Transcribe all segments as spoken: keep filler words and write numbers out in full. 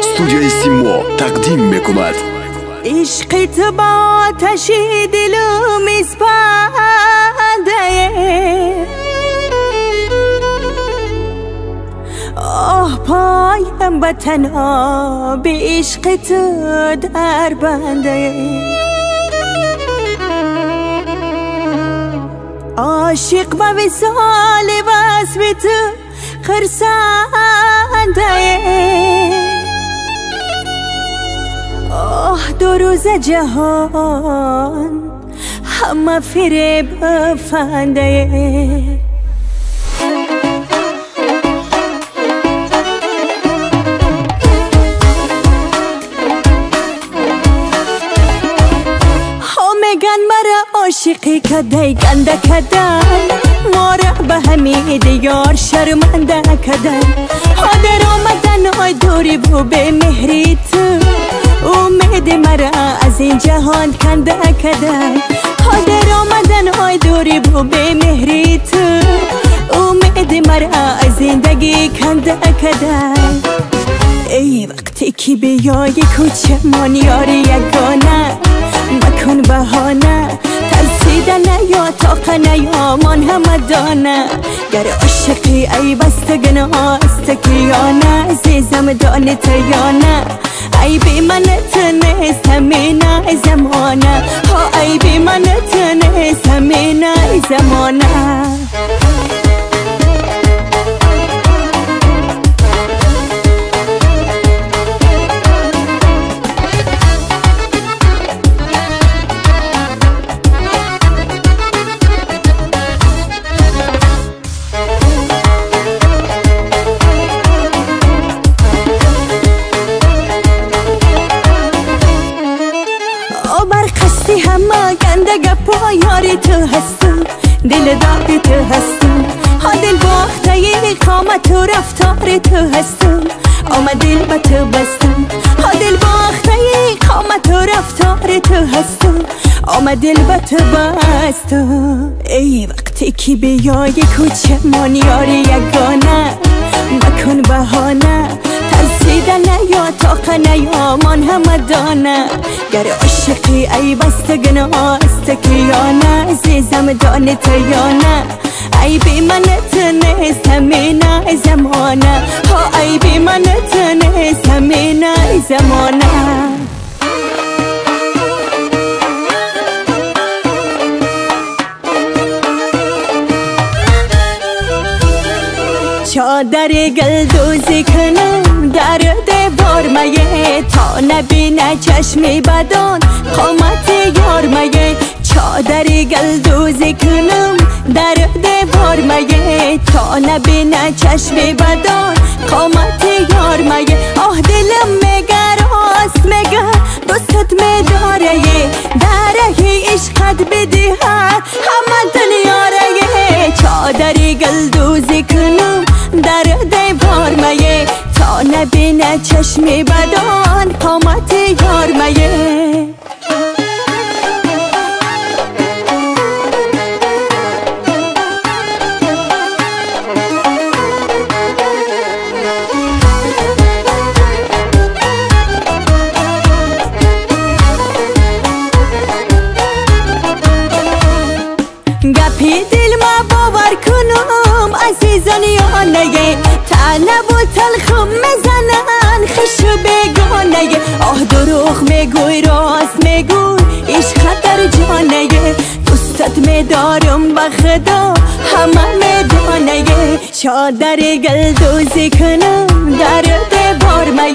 استودیوی سیمو تقدیم میکند. عشقت با آتش دلم اسپاده، آه پایم به تنها به عشقت در بنده. عاشق به وصال وصفت خرسنده، آه دو روز جهان همه فریب فنده. عاشقی کدای گنده کدای ما را به همه دیار شرمنده کدای، حاضر آمدن آی دوری و به مهری تو امید مرا از این جهان کنده کدای، حاضر آمدن آی دوری و به مهری تو امید مرا از زندگی کنده کدای. ای وقتی که بیای کوچه من یار یگانه، مکن بهانه ترسیده نیا طاقه نیا من همه دانه. گر عاشقی ای بسته گناه است که یا نه، عزیزم دانه تا یا نه، ای بی منت نیست همینه زمانه، ها ای بی منت نیست همینه زمانه. همه گنده گپا یار تو هستم، دل داغ تو هستم، ها دل باخته قامت و رفتار تو هستم، آمه دل به تو بستم، ها دل باخته قامت و رفتار تو هستم، آمه دل به تو بستم. ای وقتی که بیای کوچه من یار یگانه، مکن بهانه ترسیده نیا طاقه نیا من همه دانه. گر عاشقی ای بسته گناه است که یا نه، عزیزم دانه تا یا نه، ای بی منت نیست همینه زمانه، ها ای بی منت نیست همینه زمانه. چادر گل دوزی کنم در دیوارمه، تا نبینه چشم بدان قامت یارمه. چادر گل دوزی کنم در دیوارمه، تا نبینه چشم بدان قامت یارمه. آه دلم میگر آس میگر دوست میداره، داره عشقت بده همه دنیاره. چادر گل دوزی کنم در دیوارمه، تا نبینه چشم بدان قامت یارمه. گپی دل ما باور کنم عزیزان یا نه، طلب و تلخم میزنن خوش و بیگانه. آه دروغ میگوی راست میگوی عشقت در جانه، دوستت میدارم به خدا همه میدانه. چادر گل دوزی کنم در دیوارمه،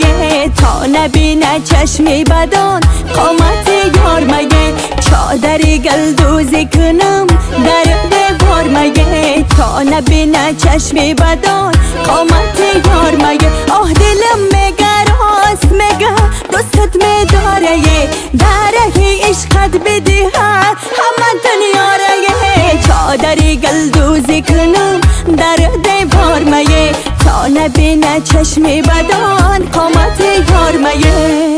تا نبینه چشم بدان قامت یارمه. چادر گل دوزی کنم در دیوارمه، تا نبینه چشم بدان قامت یارمه. آه دلم میگر آس میگر دوستت میداره، داره عشقت بده همه دنیاره. چادر گل دوزی کنم در دیوارمه، تا نبینه چشم بدان قامت یارمه.